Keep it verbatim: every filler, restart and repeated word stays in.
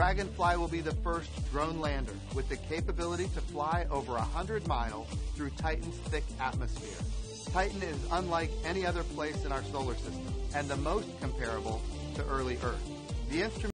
Dragonfly will be the first drone lander with the capability to fly over one hundred miles through Titan's thick atmosphere. Titan is unlike any other place in our solar system, and the most comparable to early Earth. The instrument